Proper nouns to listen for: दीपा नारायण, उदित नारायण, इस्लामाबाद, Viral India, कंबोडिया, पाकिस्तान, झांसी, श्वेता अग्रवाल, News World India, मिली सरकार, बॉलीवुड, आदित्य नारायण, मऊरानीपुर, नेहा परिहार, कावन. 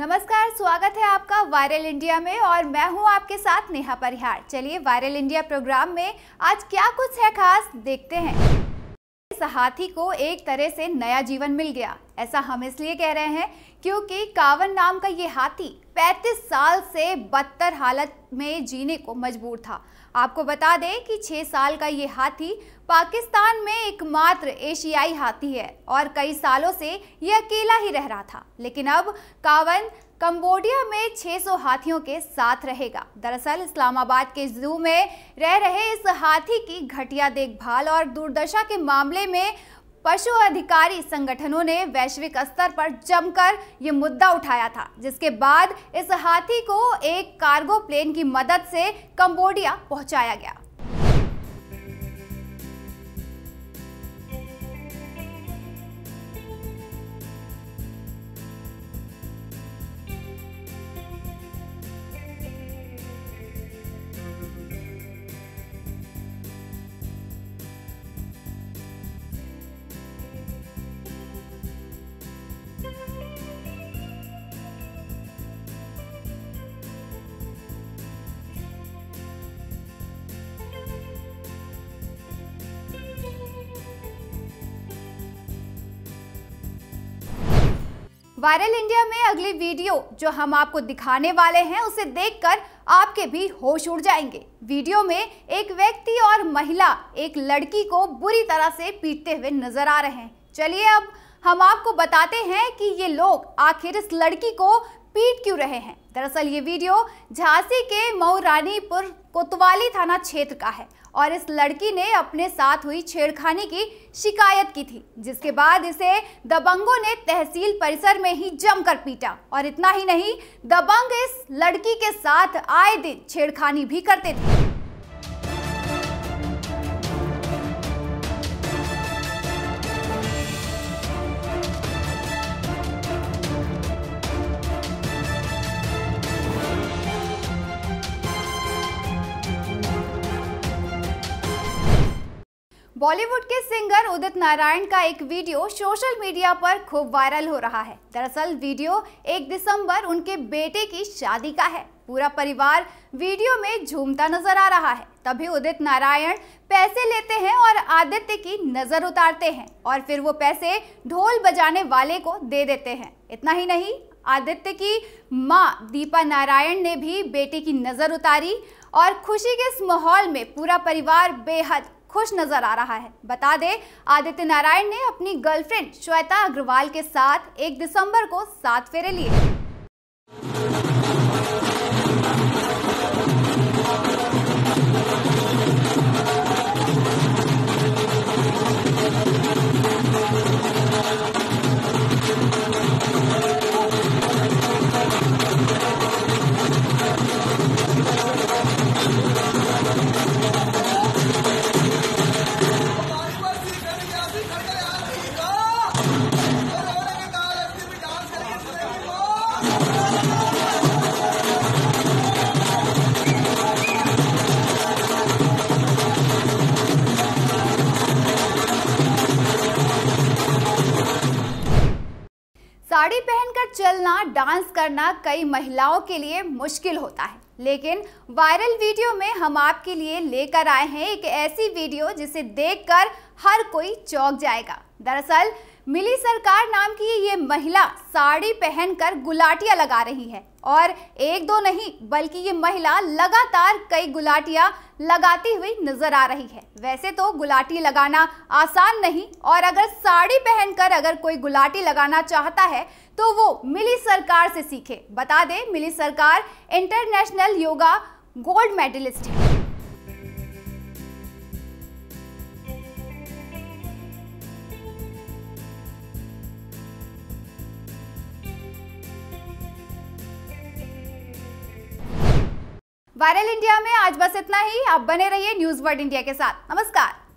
नमस्कार, स्वागत है आपका वायरल इंडिया में और मैं हूं आपके साथ नेहा परिहार। चलिए वायरल इंडिया प्रोग्राम में आज क्या कुछ है खास देखते हैं। इस हाथी को एक तरह से नया जीवन मिल गया, ऐसा हम इसलिए कह रहे हैं क्योंकि कावन नाम का ये हाथी 35 साल से बदतर हालत में जीने को मजबूर था। आपको बता दें कि 6 साल का ये हाथी पाकिस्तान में एकमात्र एशियाई हाथी है और कई सालों से ये अकेला ही रह रहा था, लेकिन अब कावन कंबोडिया में 600 हाथियों के साथ रहेगा। दरअसल इस्लामाबाद के जू में रह रहे इस हाथी की घटिया देखभाल और दुर्दशा के मामले में पशु अधिकारी संगठनों ने वैश्विक स्तर पर जमकर ये मुद्दा उठाया था, जिसके बाद इस हाथी को एक कार्गो प्लेन की मदद से कंबोडिया पहुंचाया गया। वायरल इंडिया में अगली वीडियो जो हम आपको दिखाने वाले हैं उसे देखकर आपके भी होश उड़ जाएंगे। वीडियो में एक व्यक्ति और महिला एक लड़की को बुरी तरह से पीटते हुए नजर आ रहे हैं। चलिए अब हम आपको बताते हैं कि ये लोग आखिर इस लड़की को पीट क्यों रहे हैं। दरअसल ये वीडियो झांसी के मऊरानीपुर कोतवाली थाना क्षेत्र का है और इस लड़की ने अपने साथ हुई छेड़खानी की शिकायत की थी, जिसके बाद इसे दबंगों ने तहसील परिसर में ही जमकर पीटा। और इतना ही नहीं, दबंग इस लड़की के साथ आए दिन छेड़खानी भी करते थे। बॉलीवुड के सिंगर उदित नारायण का एक वीडियो सोशल मीडिया पर खूब वायरल हो रहा है। दरअसल वीडियो 1 दिसंबर उनके बेटे की शादी का है। पूरा परिवार वीडियो में झूमता नजर आ रहा है, तभी उदित नारायण पैसे लेते हैं और आदित्य की नज़र उतारते हैं और फिर वो पैसे ढोल बजाने वाले को दे देते हैं। इतना ही नहीं, आदित्य की माँ दीपा नारायण ने भी बेटे की नज़र उतारी और खुशी के इस माहौल में पूरा परिवार बेहद खुश नजर आ रहा है। बता दें आदित्य नारायण ने अपनी गर्लफ्रेंड श्वेता अग्रवाल के साथ 1 दिसंबर को 7 फेरे लिए। साड़ी पहनकर चलना, डांस करना कई महिलाओं के लिए मुश्किल होता है, लेकिन वायरल वीडियो में हम आपके लिए लेकर आए हैं एक ऐसी वीडियो जिसे देखकर हर कोई चौंक जाएगा। दरअसल मिली सरकार नाम की ये महिला साड़ी पहनकर गुलाटियां लगा रही है और एक दो नहीं बल्कि ये महिला लगातार कई गुलाटियां लगाती हुई नजर आ रही है। वैसे तो गुलाटी लगाना आसान नहीं और अगर साड़ी पहनकर अगर कोई गुलाटी लगाना चाहता है तो वो मिली सरकार से सीखे। बता दें मिली सरकार international yoga gold medalist है। वायरल इंडिया में आज बस इतना ही। आप बने रहिए न्यूज़ वर्ल्ड इंडिया के साथ। नमस्कार।